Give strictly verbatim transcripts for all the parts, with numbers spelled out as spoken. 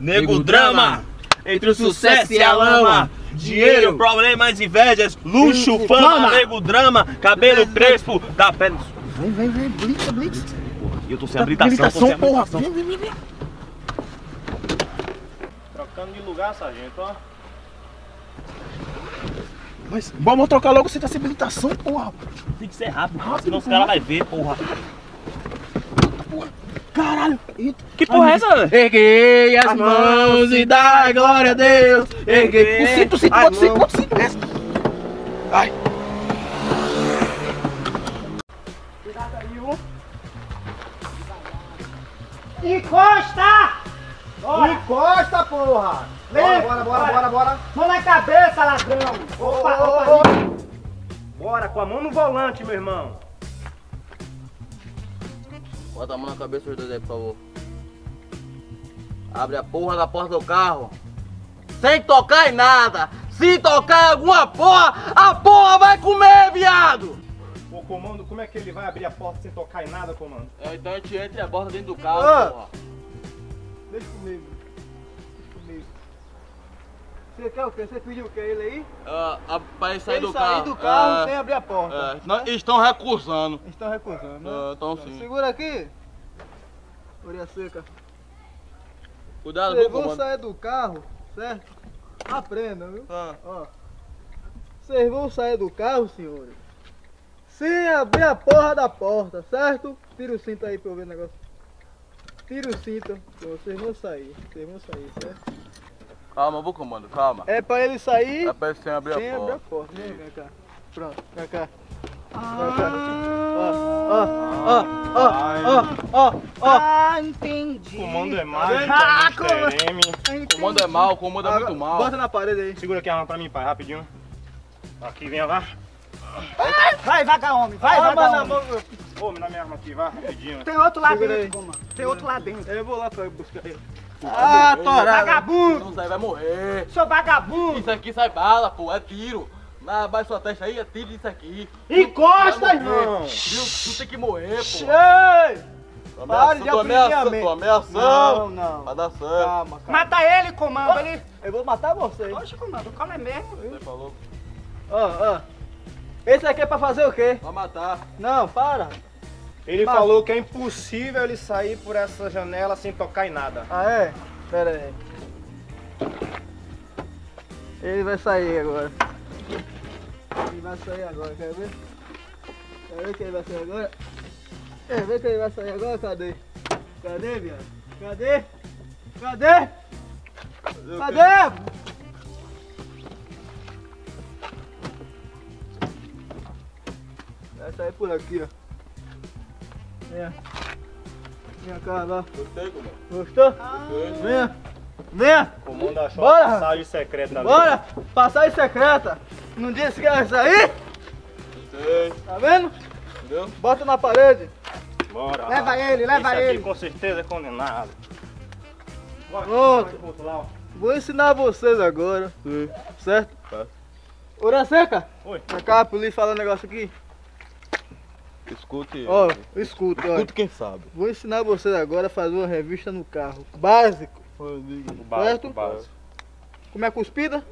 Nego drama, entre o sucesso e a lama. Dinheiro, problemas, invejas, luxo, fama, nego drama, cabelo crespo, da pele... Vem, vem, vem, blitz, blitz. E eu tô sem habilitação, porra. Vem, vem, vem, vem. Trocando de lugar, sargento, ó. Mas vamos trocar logo sem habilitação, porra. Tem que ser rápido, rápido senão os caras vão ver, porra. Caralho! Que porra é essa, velho? Erguei as mãos e dai glória a Deus! Erguei! O cinto, o cinto, bota o cinto, bota o cinto! Ai! Cuidado aí, ô! Encosta! Bora. Encosta, porra! Bora, bora, bora, bora, bora! Mão na cabeça, ladrão! Opa, opa, opa! Bora, com a mão no volante, meu irmão! Bota a mão na cabeça os dois aí, por favor. Abre a porra da porta do carro. Sem tocar em nada. Se tocar em alguma porra, a porra vai comer, viado. Ô, comando, como é que ele vai abrir a porta sem tocar em nada, comando? É, então a gente entra e a porta dentro do carro, ah, porra. Deixa comigo. Deixa comigo. Você quer o quê? Você pediu o quê? Ele aí? Ah, pra ele sair do carro. Sair do carro sem abrir a porta. Estão recusando. Estão recusando, né? Então sim. Segura aqui. Orelha seca. Cuidado, viu, comando? Vocês vão sair do carro, certo? Aprendam, viu? Ó. Vocês vão sair do carro, senhores, sem abrir a porra da porta, certo? Tira o cinto aí pra eu ver o negócio. Tira o cinto. Vocês vão sair. Vocês vão sair, certo? Calma, eu vou comando, calma. É pra ele sair. É pra ele sem abrir, sem a, abrir a porta. Sem abrir a porta. Vem cá. Pronto, vem cá. Ó, ó, ó, ó, ó. Ah, entendi. O comando é mal. Ah, o comando é mal, o comando é muito mal. Bota na parede aí. Segura aqui a arma pra mim, pai, rapidinho. Aqui, vem lá. Vai, vai, vaga, homem. Vai, ah, vaga, homem. Ô, me dá minha arma aqui, vai, rapidinho. Tem outro lá dentro, comando. Tem outro lá dentro. Eu vou lá pra buscar ele. Ah, torado! Vagabundo! Não sai, vai morrer! Seu vagabundo! Isso aqui sai bala, pô, é tiro! Abaixa sua testa aí, é tiro disso aqui! Encosta, irmão! Viu? Tu tem que morrer, pô! Cheio! Tô ameaçando, tô ameaçando! Não, não! Vai dar certo! Calma, calma! Mata ele, comando! Oh, ele... Eu vou matar você! Poxa, comando, calma é mesmo! Você falou! Ó, oh, ó! Oh. Esse aqui é pra fazer o quê? Pra matar! Não, para! Ele mas... falou que é impossível ele sair por essa janela sem tocar em nada. Ah, é? Pera aí. Ele vai sair agora. Ele vai sair agora, quer ver? Quer ver que ele vai sair agora? Quer ver que ele vai sair agora? Cadê? Cadê, viado? Cadê? Cadê? Cadê? Vai sair por aqui, ó. Venha. Venha cá, lá. Gostei, comando. Gostou? Ah. Venha. Venha. Comando achou a passagem secreta ali. Bora. Passagem secreta. Não disse que era isso aí? Gostei. Tá vendo? Entendeu? Bota na parede. Bora. Leva ele, leva esse ele. Aqui, com certeza é condenado. Pronto. Vou ensinar vocês agora. Sim. Certo? Tá. Orelha seca. Oi. Vem cá, a polícia fala um negócio aqui. Escute. Ó, oh, escuta. Escute quem sabe. Vou ensinar vocês agora a fazer uma revista no carro. Básico. O básico, básico. Como é a cuspida?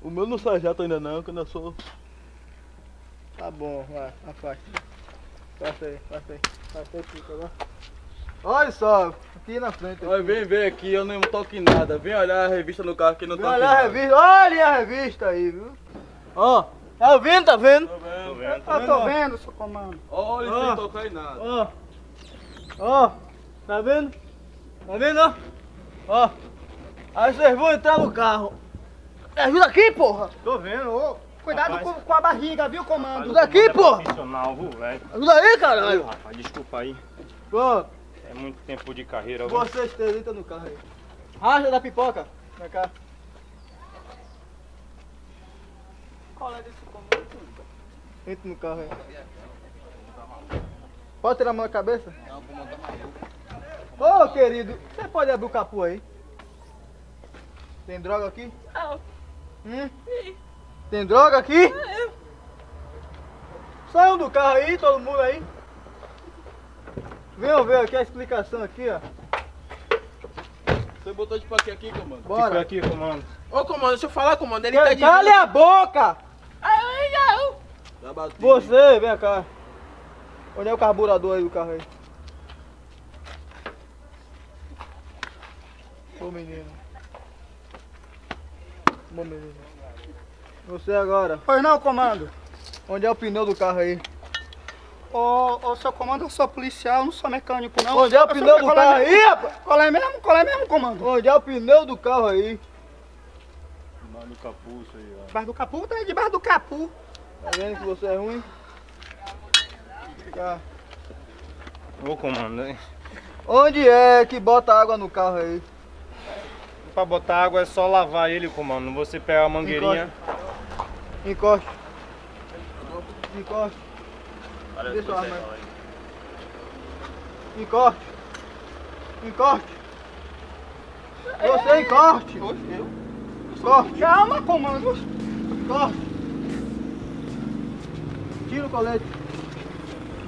O meu não sai jato ainda não, que eu ainda sou. Tá bom, vai, afasta. Passa aí, passa aí. Passa aí, fica lá. Olha só, aqui na frente. Olha, vem ver aqui, eu não toco em nada. Vem olhar a revista no carro que não toca em nada. Olha a revista, olha a revista aí, viu? Ó. Oh. Tá vendo, tá vendo? Tô vendo, tô vendo. Tá tô vendo, seu comando. Olha, oh, sem tocar em nada. Ó, oh, ó, oh, tá vendo? Tá vendo? Ó, oh. Aí vocês vão entrar no carro. Me ajuda aqui, porra. Tô vendo, ô. Oh. Cuidado rapaz, com, com a barriga, viu, comando? Ajuda aqui, porra. É ajuda aí, caralho. Rapaz, desculpa aí. Pronto. É muito tempo de carreira. Vocês três entram no carro aí. Raja da pipoca. Vem cá. Qual é desse comando? Entra no carro aí. Pode tirar a mão da cabeça? Não, vou mandar maluco. Ô, querido, você pode abrir o capô aí? Tem droga aqui? Não. Hum? Sim. Tem droga aqui? Não. Saiam do carro aí, todo mundo aí. Venham ver aqui a explicação aqui, ó. Você botou de paquinha aqui, comando? Bora. Fica aqui, comando. Ô, comando, deixa eu falar, comando. Ele tá de... Cale a boca! Ai, ai, ai. Você, vem cá. Onde é o carburador aí do carro aí? Ô, menino. Ô, menino. Você agora. Pois não, comando. Onde é o pneu do carro aí? Ô, ô, seu comando, eu sou policial, eu não sou mecânico, não. Onde é o pneu do carro aí, rapaz? Qual é mesmo? Qual é mesmo, comando? Onde é o pneu do carro aí? Debaixo do capô, isso aí, ó. Debaixo do capô? Tá aí debaixo do capô. Tá vendo que você é ruim? Tá. Ô, comando, hein? Onde é que bota água no carro aí? Pra botar água é só lavar ele, comando. Você pega a mangueirinha. Encosta. Encosta. Encosta. Deixa eu armar. Encorte. Encorte. Você encorte. Eu? Corte. Calma, comando. Corte. Tira o colete.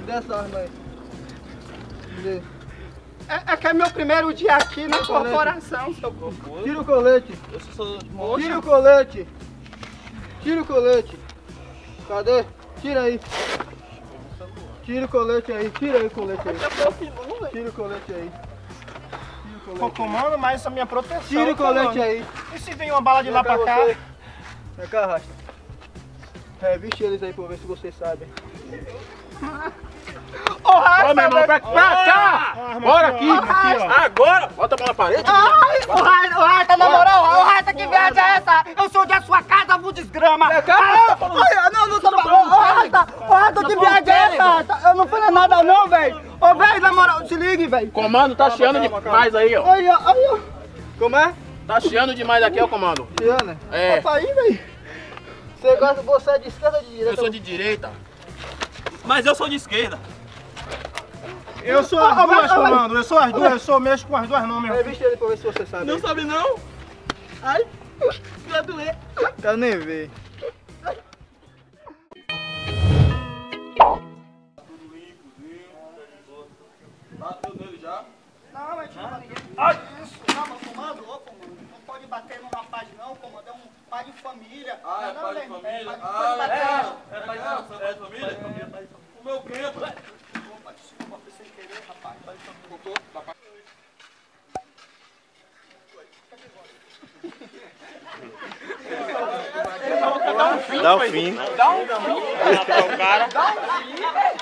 Dessa arma aí. É, é que é meu primeiro dia aqui na corporação, seu corpo. Tira o colete. Eu sou moça. Tira o colete. Tira o colete. Cadê? Tira aí. Tira o colete aí, tira aí o colete aí. Tira o colete aí. Ô, comando, mas essa é minha proteção. Tira o colete aí. E se vem uma bala de lá pra cá? Vem cá, arrasta. Reviste eles aí pra ver se vocês sabem. Ô, arrasta, meu irmão, pra cá! Bora aqui, agora! Bota a mão na parede. Ô, arrasta, na moral, ô, arrasta, que viagem é essa? Eu sou da sua casa, vou desgrama. Não, não tô falando. Ô, arrasta, ô, arrasta, que viagem é essa? Eu não falei nada não, velho. Ô, velho, na moral, se ligue, velho. Comando, tá chiando demais aí, ó. Aí, ó, aí, ó. Como é? Tá chiando demais aqui, ó, comando. Chiando? É. Opa aí, velho. Você gosta, você é de esquerda ou de direita? Eu sou de direita. Mas eu sou de esquerda. Eu sou as duas, comando. Eu sou as duas, eu sou mesmo com as duas não, meu. Revista ele pra ver se você sabe. Não sabe não? Ai, quero doer. Quero nem ver. Bateu nele já? Não, mas não ninguém. Ai, isso, não, mas comando, ô comando. Não pode bater num rapaz não, comando. É um pai de família. Ah, é pai de família? Ah, é? É pai de família? É pai de família. O meu tempo, né? Desculpa, foi sem querer, rapaz. Voltou? Dá um fim. Dá um fim. O cara. Dá um fim, velho.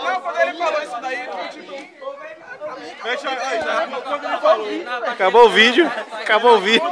Não, quando ele falou isso daí, acabou o vídeo. Acabou o vídeo.